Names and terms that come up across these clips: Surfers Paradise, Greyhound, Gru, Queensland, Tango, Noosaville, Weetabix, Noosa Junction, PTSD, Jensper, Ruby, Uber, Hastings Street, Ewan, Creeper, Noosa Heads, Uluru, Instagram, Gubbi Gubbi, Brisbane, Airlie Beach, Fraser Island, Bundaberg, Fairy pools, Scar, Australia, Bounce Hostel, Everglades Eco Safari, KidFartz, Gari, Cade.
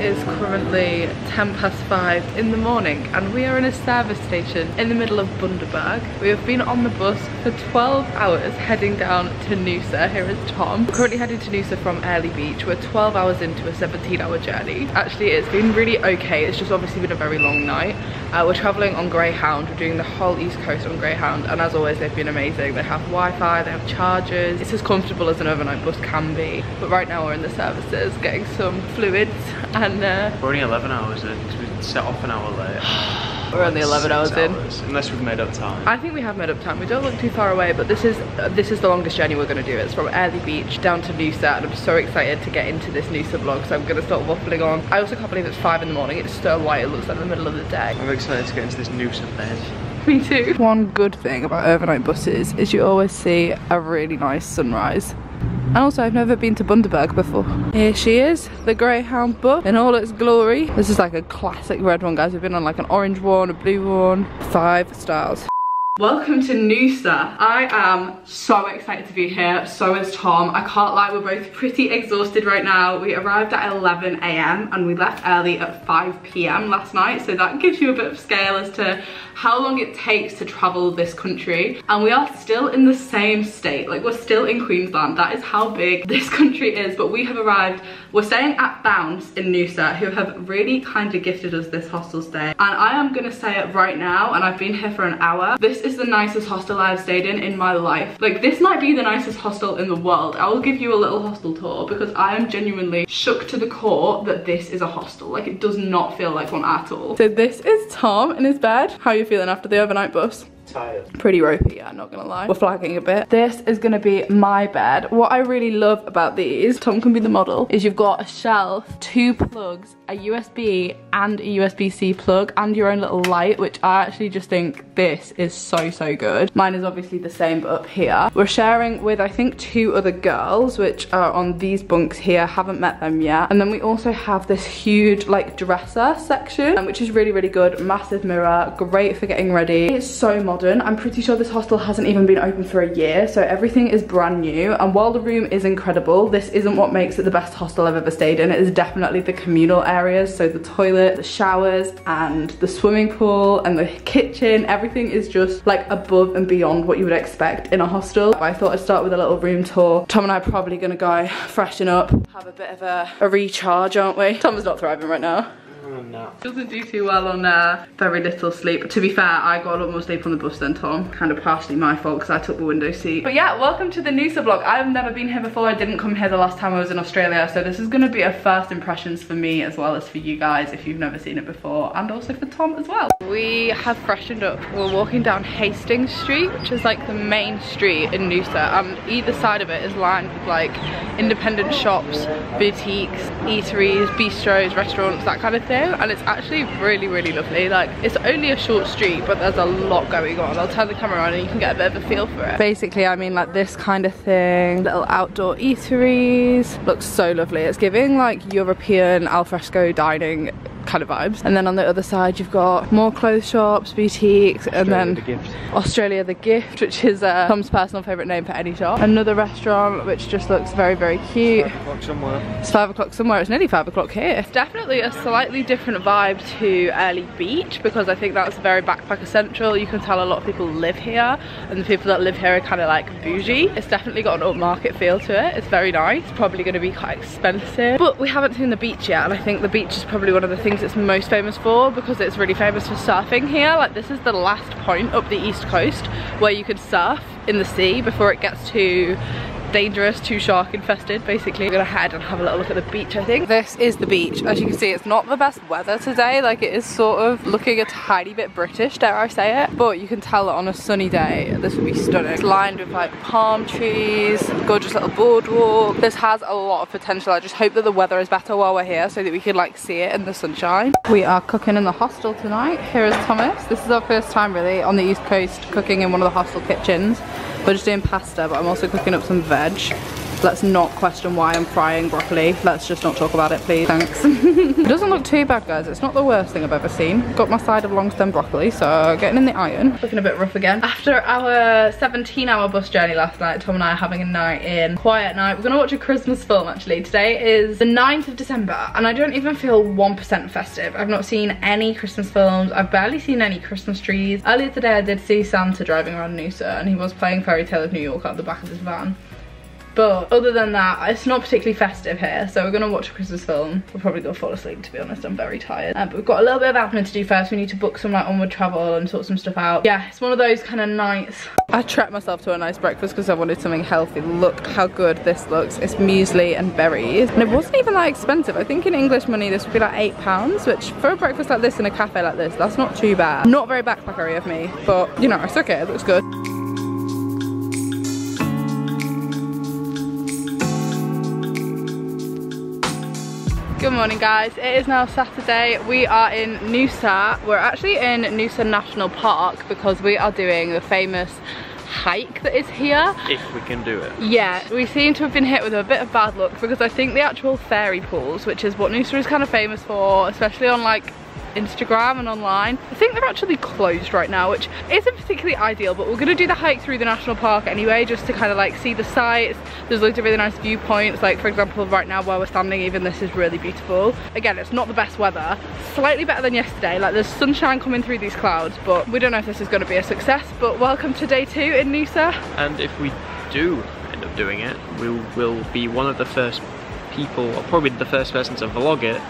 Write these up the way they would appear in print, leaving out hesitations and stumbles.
is currently 5:10 in the morning and we are in a service station in the middle of Bundaberg. We have been on the bus for 12 hours heading down to Noosa. Here is Tom. We're currently heading to Noosa from Airlie Beach. We're 12 hours into a 17-hour journey. Actually, it's been really okay. It's just obviously been a very long night. We're traveling on Greyhound. We're doing the whole East Coast on Greyhound, and as always, they've been amazing. They have Wi-Fi, they have chargers. It's as comfortable as an overnight bus can be. But right now we're in the services getting some fluids and we're only 11 hours in because we set off an hour late. We're only 11 hours in. Unless we've made up time. I think we have made up time. We don't look too far away, but this is the longest journey we're going to do. It's from Airlie Beach down to Noosa, and I'm so excited to get into this Noosa vlog, so I'm going to start waffling on. I also can't believe it's 5 in the morning. It's so light. It looks like the middle of the day. I'm excited to get into this Noosa bed. Me too. One good thing about overnight buses is you always see a really nice sunrise. And also, I've never been to Bundaberg before. Here she is, the Greyhound bus in all its glory. This is like a classic red one, guys. We've been on like an orange one, a blue one. 5 stars. Welcome to Noosa. I am so excited to be here, so is Tom. I can't lie, we're both pretty exhausted right now. We arrived at 11 a.m. and we left early at 5 p.m. last night, so that gives you a bit of scale as to how long it takes to travel this country. And we are still in the same state, like we're still in Queensland. That is how big this country is. But we have arrived, we're staying at Bounce in Noosa, who have really kindly gifted us this hostel stay. And I am gonna say it right now, and I've been here for an hour, this is the nicest hostel I've stayed in my life. Like, this might be the nicest hostel in the world. I will give you a little hostel tour because I am genuinely shook to the core that this is a hostel. Like, it does not feel like one at all. So this is Tom in his bed. How are you feeling after the overnight bus? Tired. Pretty ropey, yeah, not gonna lie. We're flagging a bit. This is gonna be my bed. What I really love about these, Tom can be the model, is you've got a shelf, 2 plugs, a USB and a USB-C plug, and your own little light, which I actually just think this is so good. Mine is obviously the same, but up here. We're sharing with, I think, 2 other girls, which are on these bunks here. Haven't met them yet. And then we also have this huge, like, dresser section, which is really good. Massive mirror, great for getting ready. It's so modern. I'm pretty sure this hostel hasn't even been open for a year, so everything is brand new. And while the room is incredible, this isn't what makes it the best hostel I've ever stayed in. It is definitely the communal areas, so the toilet, the showers, and the swimming pool, and the kitchen. Everything is just like above and beyond what you would expect in a hostel. I thought I'd start with a little room tour. Tom and I are probably gonna go freshen up, have a bit of a recharge, aren't we? Tom is not thriving right now. No. Doesn't do too well on very little sleep. To be fair, I got a lot more sleep on the bus than Tom. Kind of partially my fault because I took the window seat. But yeah, welcome to the Noosa vlog. I've never been here before. I didn't come here the last time I was in Australia, so this is going to be a first impressions for me as well as for you guys if you've never seen it before, and also for Tom as well. We have freshened up. We're walking down Hastings Street, which is like the main street in Noosa, and either side of it is lined with like independent shops, boutiques, eateries, bistros, restaurants, that kind of thing. And it's actually really lovely. Like, it's only a short street, but there's a lot going on. I'll turn the camera on and you can get a bit of a feel for it. Basically, I mean, like this kind of thing, little outdoor eateries. Looks so lovely. It's giving like European alfresco dining kind of vibes. And then on the other side, you've got more clothes shops, boutiques, and then Australia the Gift, which is Tom's personal favourite name for any shop. Another restaurant, which just looks very cute. It's 5 o'clock somewhere. It's 5 o'clock somewhere. It's nearly 5 o'clock here. It's definitely a slightly different vibe to Airlie Beach, because I think that's very backpacker central. You can tell a lot of people live here, and the people that live here are kind of like bougie. It's definitely got an upmarket feel to it. It's very nice. Probably going to be quite expensive, but we haven't seen the beach yet, and I think the beach is probably one of the things it's most famous for, because it's really famous for surfing here. Like, this is the last point up the east coast where you can surf in the sea before it gets too dangerous, too shark infested. Basically, we're gonna head and have a little look at the beach. I think this is the beach. As you can see, it's not the best weather today. Like, it is sort of looking a tiny bit British, dare I say it, but you can tell that on a sunny day this would be stunning. It's lined with like palm trees, gorgeous little boardwalk. This has a lot of potential. I just hope that the weather is better while we're here so that we can like see it in the sunshine. We are cooking in the hostel tonight. Here is Thomas. This is our first time really on the east coast cooking in one of the hostel kitchens. We're just doing pasta, but I'm also cooking up some veg. Let's not question why I'm frying broccoli. Let's just not talk about it, please. Thanks. It doesn't look too bad, guys. It's not the worst thing I've ever seen. Got my side of long stem broccoli, so getting in the iron. Looking a bit rough again. After our 17-hour bus journey last night, Tom and I are having a night in. Quiet night. We're gonna watch a Christmas film, actually. Today is the 9th of December, and I don't even feel 1% festive. I've not seen any Christmas films. I've barely seen any Christmas trees. Earlier today, I did see Santa driving around Noosa, and he was playing Fairy Tale of New York out the back of his van. But other than that, it's not particularly festive here, so we're gonna watch a Christmas film. We'll probably go fall asleep, to be honest. I'm very tired. But we've got a little bit of admin to do first. We need to book some like onward travel and sort some stuff out. Yeah, it's one of those kind of nights. I treated myself to a nice breakfast because I wanted something healthy. Look how good this looks. It's muesli and berries. And it wasn't even that expensive. I think in English money this would be like £8, which for a breakfast like this in a cafe like this, that's not too bad. Not very backpackery of me, but you know, I took it, it looks good. Good morning, guys. It is now Saturday. We are in Noosa. We're actually in Noosa National Park because we are doing the famous hike that is here. If we can do it. Yeah, we seem to have been hit with a bit of bad luck because I think the actual fairy pools, which is what Noosa is kind of famous for, especially on like Instagram and online, I think they're actually closed right now, which isn't particularly ideal, but we're gonna do the hike through the national park anyway, just to kind of like see the sights. There's loads of really nice viewpoints, like for example right now where we're standing, even this is really beautiful. Again, it's not the best weather, slightly better than yesterday, like there's sunshine coming through these clouds, but we don't know if this is going to be a success. But welcome to day 2 in Noosa, and if we do end up doing it, we will be one of the first people, or probably the first person to vlog it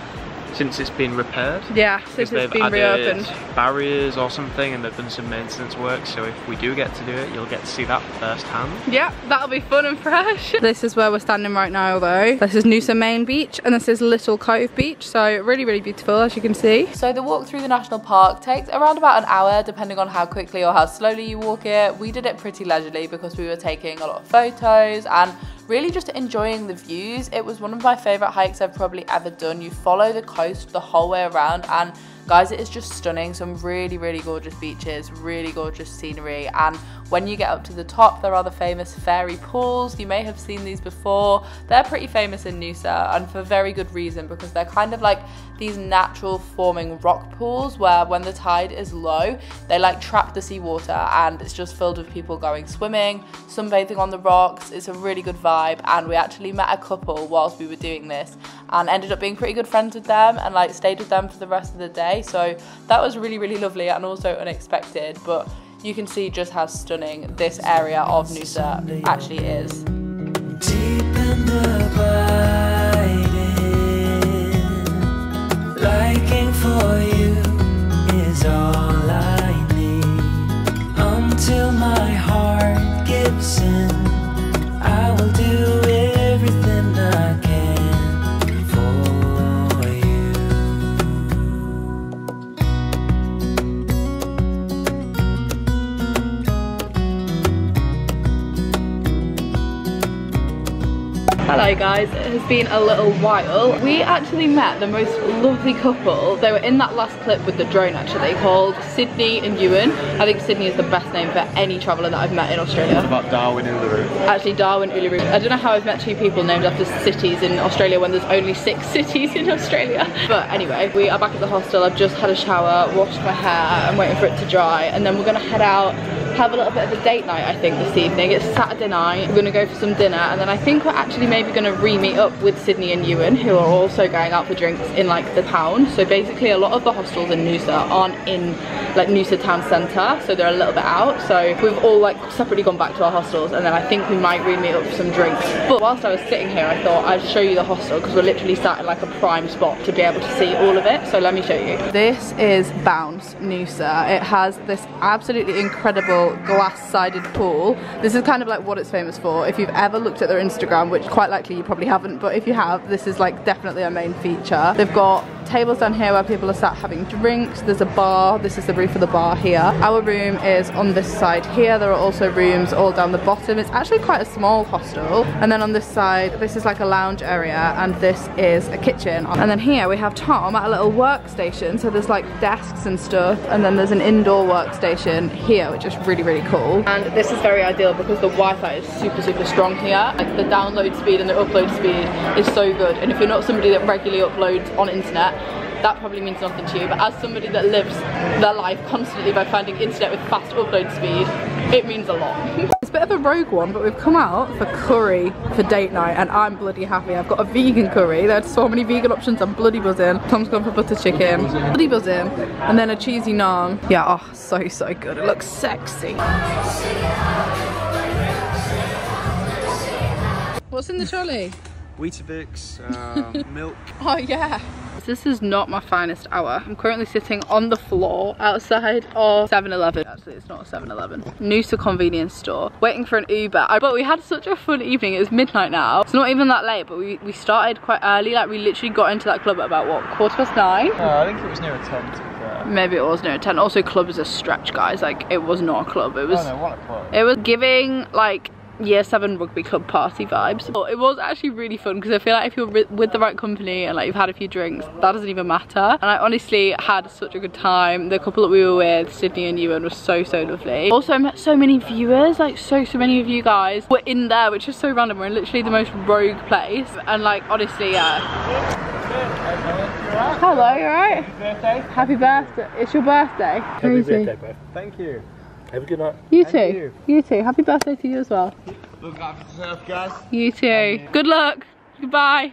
since it's been repaired. Yeah, since it's been reopened. Barriers or something, and they've done some maintenance work, so if we do get to do it, you'll get to see that firsthand. Yeah, that'll be fun and fresh. This is where we're standing right now though. This is Noosa Main Beach, and this is Little Cove Beach, so really, really beautiful as you can see. So the walk through the national park takes around about an hour, depending on how quickly or how slowly you walk it. We did it pretty leisurely because we were taking a lot of photos and really just enjoying the views. It was one of my favourite hikes I've probably ever done. You follow the coast the whole way around, and guys, it is just stunning. Some really, really gorgeous beaches, really gorgeous scenery, and when you get up to the top there are the famous fairy pools. You may have seen these before. They're pretty famous in Noosa, and for very good reason, because they're kind of like these natural forming rock pools where when the tide is low they like trap the seawater, and it's just filled with people going swimming, sunbathing on the rocks. It's a really good vibe, and we actually met a couple whilst we were doing this and ended up being pretty good friends with them, and like stayed with them for the rest of the day. So that was really, really lovely and also unexpected, but you can see just how stunning this area of Noosa actually is. Deep and abiding, liking for you is all I need. Until my heart gives in, I will do everything I can. Hello guys, it has been a little while. We actually met the most lovely couple. They were in that last clip with the drone actually, called Sydney and Ewan. I think Sydney is the best name for any traveller that I've met in Australia. What about Darwin Uluru? Actually Darwin Uluru. I don't know how I've met two people named after cities in Australia when there's only 6 cities in Australia. But anyway, we are back at the hostel. I've just had a shower, washed my hair, I'm waiting for it to dry, and then we're gonna head out, have a little bit of a date night I think this evening. It's Saturday night. We're gonna go for some dinner, and then I think we're actually maybe gonna re-meet up with Sydney and Ewan, who are also going out for drinks in like the town. So basically a lot of the hostels in Noosa aren't in like Noosa town centre, so they're a little bit out. So we've all like separately gone back to our hostels, and then I think we might re-meet up for some drinks. But whilst I was sitting here I thought I'd show you the hostel, because we're literally sat in like a prime spot to be able to see all of it. So let me show you. This is Bounce Noosa. It has this absolutely incredible glass-sided pool. This is kind of like what it's famous for. If you've ever looked at their Instagram, which quite likely you probably haven't, but if you have, this is like definitely a main feature. They've got tables down here where people are sat having drinks. There's a bar. This is the roof of the bar here. Our room is on this side here. There are also rooms all down the bottom. It's actually quite a small hostel. And then on this side, this is like a lounge area, and this is a kitchen. And then here we have Tom at a little workstation. So there's like desks and stuff, and then there's an indoor workstation here, which is really, really cool. And this is very ideal because the Wi-Fi is super, super strong here. Like the download speed and the upload speed is so good. And if you're not somebody that regularly uploads on internet, that probably means nothing to you, but as somebody that lives their life constantly by finding internet with fast upload speed, it means a lot. It's a bit of a rogue one, but we've come out for curry for date night, and I'm bloody happy. I've got a vegan curry. There's so many vegan options. I'm bloody buzzing. Tom's gone for butter chicken. Bloody buzzing. And then a cheesy naan. Yeah, oh, so, so good. It looks sexy. What's in the trolley? Weetabix, milk. Oh yeah. This is not my finest hour. I'm currently sitting on the floor outside of 7-Eleven. Actually, it's not a 7-Eleven. Noosa convenience store. Waiting for an Uber. But we had such a fun evening. It was midnight now. It's not even that late, but we started quite early. Like, we literally got into that club at about, what, 9:15? I think it was near 10, to be fair. Maybe it was near 10. Also, club is a stretch, guys. Like, it was not a club. It was... Oh, no, what a club. It was giving, like... Year 7 rugby club party vibes. But it was actually really fun because I feel like if you're with the right company and like you've had a few drinks, that doesn't even matter. And I honestly had such a good time. The couple that we were with, Sydney and Ewan, was so, so lovely. Also, I met so many viewers. Like so many of you guys were in there, which is so random. We're in literally the most rogue place, and like honestly, yeah. Hello, you alright? Happy birthday. It's your birthday. Happy birthday, bro. Thank you. Have a good night. You too. You too. Happy birthday to you as well. Look after yourself, guys. You too. Good luck. Goodbye.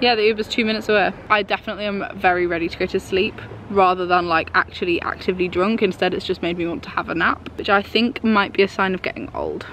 Yeah, the Uber's 2 minutes away. I definitely am very ready to go to sleep rather than like actually actively drunk. Instead, it's just made me want to have a nap, which I think might be a sign of getting old.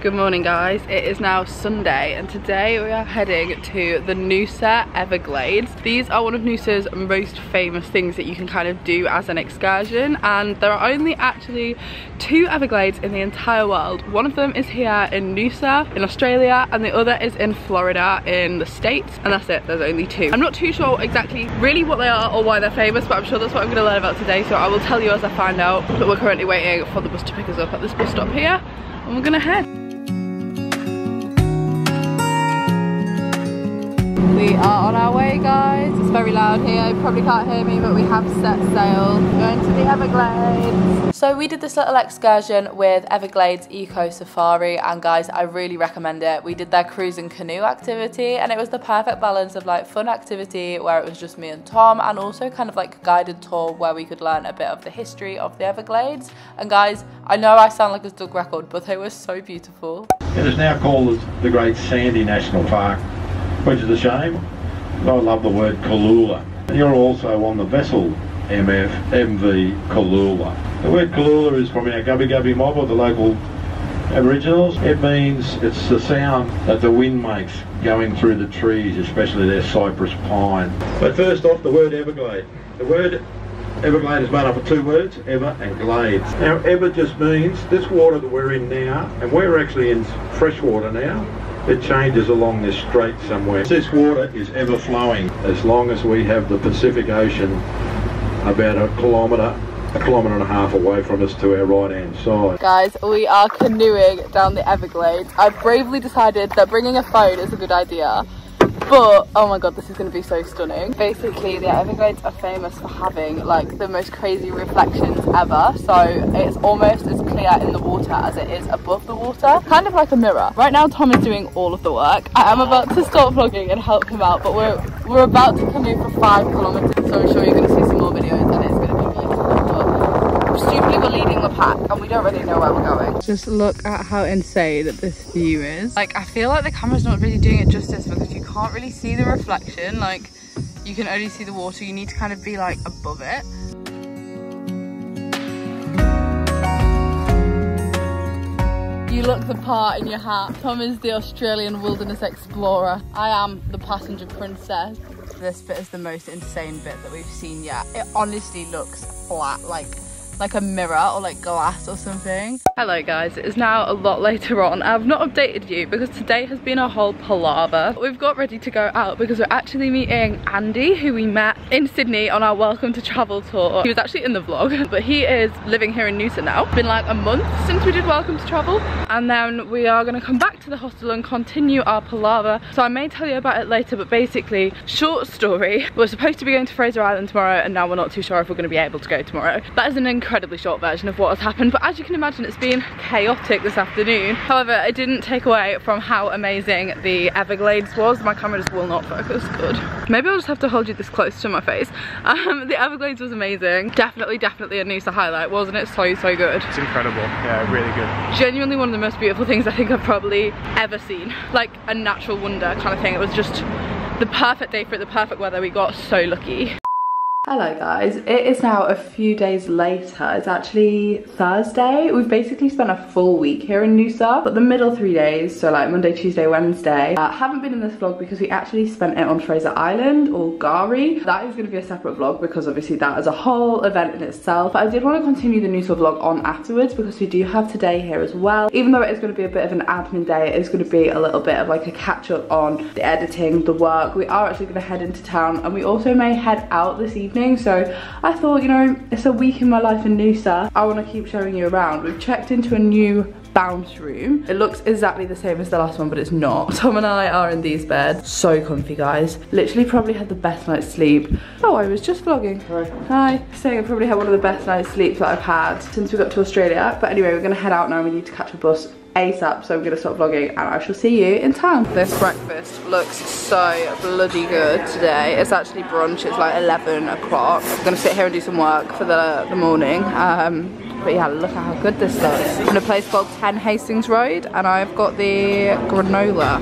Good morning, guys. It is now Sunday, and today we are heading to the Noosa Everglades. These are one of Noosa's most famous things that you can kind of do as an excursion, and there are only actually 2 Everglades in the entire world. One of them is here in Noosa in Australia, and the other is in Florida in the States, and that's it. There's only 2. I'm not too sure exactly really what they are or why they're famous, but I'm sure that's what I'm going to learn about today, so I will tell you as I find out. But we're currently waiting for the bus to pick us up at this bus stop here, and we're going to head. We are on our way, guys. It's very loud here. You probably can't hear me, but we have set sail. We're going to the Everglades. So we did this little excursion with Everglades Eco Safari, and guys, I really recommend it. We did their cruise and canoe activity, and it was the perfect balance of like fun activity where it was just me and Tom, and also kind of like a guided tour where we could learn a bit of the history of the Everglades. And guys, I know I sound like a stuck record, but they were so beautiful. It is now called the Great Sandy National Park, which is a shame. I love the word Kalula. You're also on the vessel MV Kalula. The word Kalula is from our Gubbi Gubbi mob of the local Aboriginals. It means it's the sound that the wind makes going through the trees, especially their cypress pine. But first off, the word Everglade. The word Everglade is made up of 2 words, ever and glades. Now, ever just means this water that we're in now, and we're actually in fresh water now. It changes along this strait somewhere. This water is ever flowing as long as we have the Pacific Ocean about a kilometre and a half away from us to our right hand side. Guys, we are canoeing down the Everglades. I bravely decided that bringing a phone is a good idea, but oh my god, this is going to be so stunning. Basically, the Everglades are famous for having like the most crazy reflections ever, so it's almost as clear in the water as it is above the water, kind of like a mirror. Right now Tom is doing all of the work. I am about to start vlogging and help him out, but we're about to canoe for 5 kilometers, so I'm sure you're going to see some more videos, and it's going to be beautiful. But stupidly, we're leading the pack and we don't really know where we're going. Just look at how insane this view is. Like, I feel like the camera's not really doing it justice because you can't really see the reflection. Like, you can only see the water. You need to kind of be like above it. You look the part in your hat. Tom is the Australian wilderness explorer. I am the passenger princess. This bit is the most insane bit that we've seen yet. It honestly looks flat. Like, like a mirror or like glass or something. Hello guys, it is now a lot later on. I've not updated you because today has been a whole palaver. We've got ready to go out because we're actually meeting Andy, who we met in Sydney on our Welcome to Travel tour. He was actually in the vlog, but he is living here in Noosa now. It's been like a month since we did Welcome to Travel, and then we are going to come back to the hostel and continue our palaver. So I may tell you about it later, but basically, short story, we're supposed to be going to Fraser Island tomorrow, and now we're not too sure if we're going to be able to go tomorrow. That is an incredibly short version of what has happened, but as you can imagine, it's been chaotic this afternoon. However, it didn't take away from how amazing the Everglades was. My camera just will not focus good. Maybe I'll just have to hold you this close to my face. The Everglades was amazing. Definitely a Noosa highlight, wasn't it? So good. It's incredible. Yeah, really good. Genuinely one of the most beautiful things I think I've probably ever seen. Like a natural wonder kind of thing. It was just the perfect day for it, the perfect weather. We got so lucky. Hello guys, it is now a few days later. It's actually Thursday. We've basically spent a full week here in Noosa, but the middle 3 days, so like Monday, Tuesday, Wednesday, haven't been in this vlog because we actually spent it on Fraser Island, or Gari. That is going to be a separate vlog because obviously that is a whole event in itself. But I did want to continue the Noosa vlog on afterwards because we do have today here as well. Even though it is going to be a bit of an admin day, it is going to be a little bit of like a catch up on the editing, the work. We are actually going to head into town, and we also may head out this evening. So I thought, you know, it's a week in my life in Noosa. I want to keep showing you around. We've checked into a new Bounce room. It looks exactly the same as the last one, but it's not. Tom and I are in these beds. So comfy, guys. Literally probably had the best night's sleep. Oh, I was just vlogging. Hi. Saying I probably had one of the best night's sleep that I've had since we got to Australia. But anyway, we're going to head out now. We need to catch a bus ASAP, so I'm going to stop vlogging and I shall see you in town. This breakfast looks so bloody good today. It's actually brunch. It's like 11 o'clock. I'm going to sit here and do some work for the morning. But yeah, look at how good this looks. I'm in a place called 10 Hastings Road, and I've got the granola.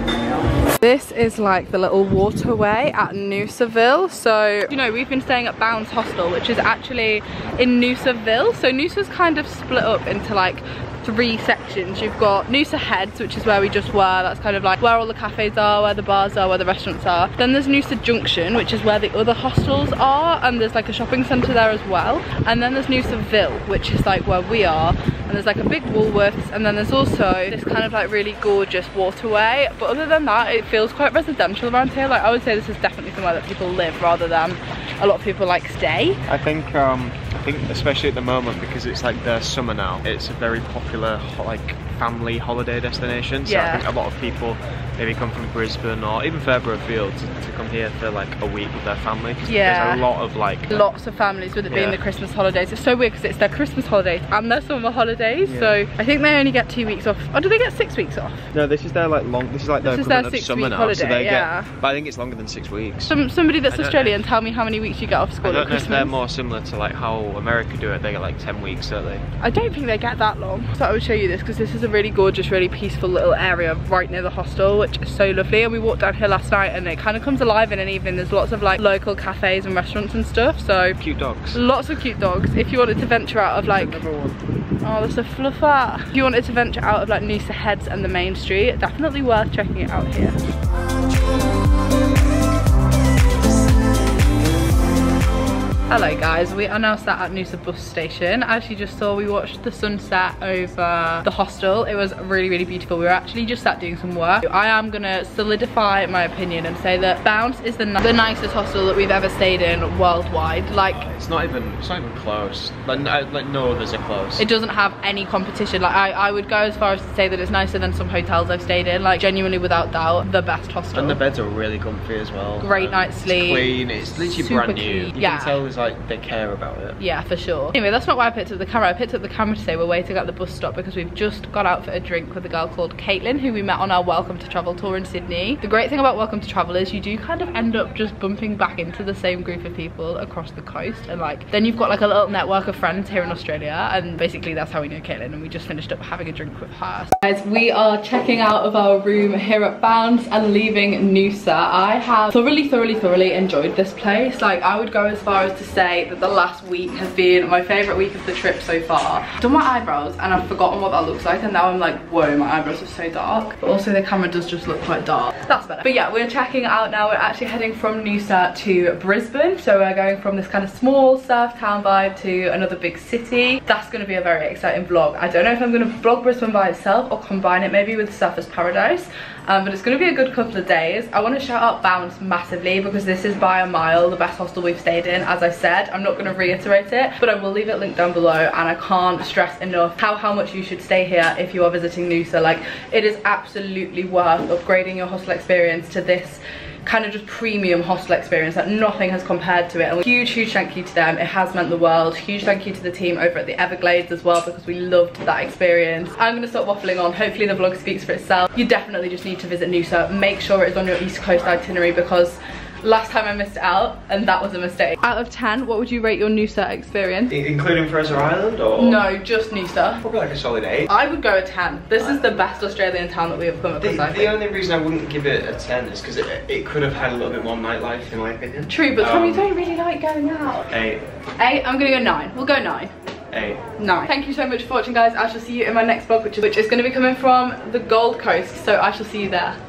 This is like the little waterway at Noosaville. So, you know, we've been staying at Bounce Hostel, which is actually in Noosaville. So Noosa's kind of split up into like 3 sections. You've got Noosa Heads, which is where we just were. That's kind of like where all the cafes are, where the bars are, where the restaurants are. Then there's Noosa Junction, which is where the other hostels are, and there's like a shopping centre there as well. And then there's Noosaville, which is like where we are, and there's like a big Woolworths, and then there's also this kind of like really gorgeous waterway. But other than that, it feels quite residential around here. Like I would say this is definitely somewhere that people live rather than a lot of people like stay. I think especially at the moment, because it's like their summer now, it's a very popular like family holiday destination. So yeah, I think a lot of people maybe come from Brisbane or even further afield to come here for like a week with their family. Yeah, there's a lot of like lots of families with it being the Christmas holidays. It's so weird because it's their Christmas holidays and their summer holidays. Yeah. So I think they only get 2 weeks off. Or do they get 6 weeks off? No, this is their like long. This is like their equivalent of summer now. Holiday, so they get, but I think it's longer than 6 weeks. Somebody that's Australian, tell me how many weeks you get off school. I don't know if they're more similar to like how America do it. They get like 10 weeks, don't they? I don't think they get that long. So I would show you this because this is a really gorgeous, really peaceful little area right near the hostel, which is so lovely. And we walked down here last night and it kind of comes alive in an evening. There's lots of like local cafes and restaurants and stuff. So cute dogs, lots of cute dogs. If you wanted to venture out of like, oh, that's a fluffer. If you wanted to venture out of like Noosa Heads and the main street, definitely worth checking it out here. Hello guys, we are now sat at Noosa bus station. As you just saw, we watched the sunset over the hostel. It was really, really beautiful. We were actually just sat doing some work. I am gonna solidify my opinion and say that Bounce is the nicest hostel that we've ever stayed in worldwide. Like it's not even close. Like no others are close. It doesn't have any competition. Like I would go as far as to say that it's nicer than some hotels I've stayed in. Like genuinely, without doubt, the best hostel. And the beds are really comfy as well. Great night's sleep. It's clean. It's literally super brand new. Clean. You can tell like they care about it. Yeah, for sure. Anyway, that's not why I picked up the camera. I picked up the camera to say we're waiting at the bus stop because we've just got out for a drink with a girl called Caitlin, who we met on our Welcome to Travel tour in Sydney. The great thing about Welcome to Travel is you do kind of end up just bumping back into the same group of people across the coast, and like then you've got like a little network of friends here in Australia, and basically that's how we knew Caitlin, and we just finished up having a drink with her. Guys, we are checking out of our room here at Bounce and leaving Noosa. I have thoroughly enjoyed this place. Like I would go as far as to say that the last week has been my favourite week of the trip so far. I've done my eyebrows and I've forgotten what that looks like, and now I'm like, whoa, my eyebrows are so dark. But also the camera does just look quite dark. That's better. But yeah, we're checking out now. We're actually heading from Noosa to Brisbane. So we're going from this kind of small surf town vibe to another big city. That's going to be a very exciting vlog. I don't know if I'm going to vlog Brisbane by itself or combine it maybe with Surfers Paradise. But it's going to be a good couple of days. I want to shout out Bounce massively because this is by a mile the best hostel we've stayed in. As I said, I'm not going to reiterate it, but I will leave it linked down below, and I can't stress enough how much you should stay here if you are visiting Noosa. Like, it is absolutely worth upgrading your hostel experience to this kind of just premium hostel experience that nothing has compared to it. And huge thank you to them. It has meant the world. Huge thank you to the team over at the Everglades as well, because we loved that experience. I'm going to stop waffling on. Hopefully the vlog speaks for itself. You definitely just need to visit Noosa. Make sure it's on your East Coast itinerary, because last time I missed it out, and that was a mistake. Out of 10, what would you rate your Noosa experience? Including Fraser Island, or? No, just Noosa. Probably like a solid 8. I would go a 10. This is the best Australian town that we have come across, I think. The only reason I wouldn't give it a 10 is because it could have had a little bit more nightlife, in my opinion. True, but some you don't really like going out. 8. 8? I'm gonna go 9. We'll go 9. 8. 9. Thank you so much for watching, guys. I shall see you in my next vlog, which is going to be coming from the Gold Coast, so I shall see you there.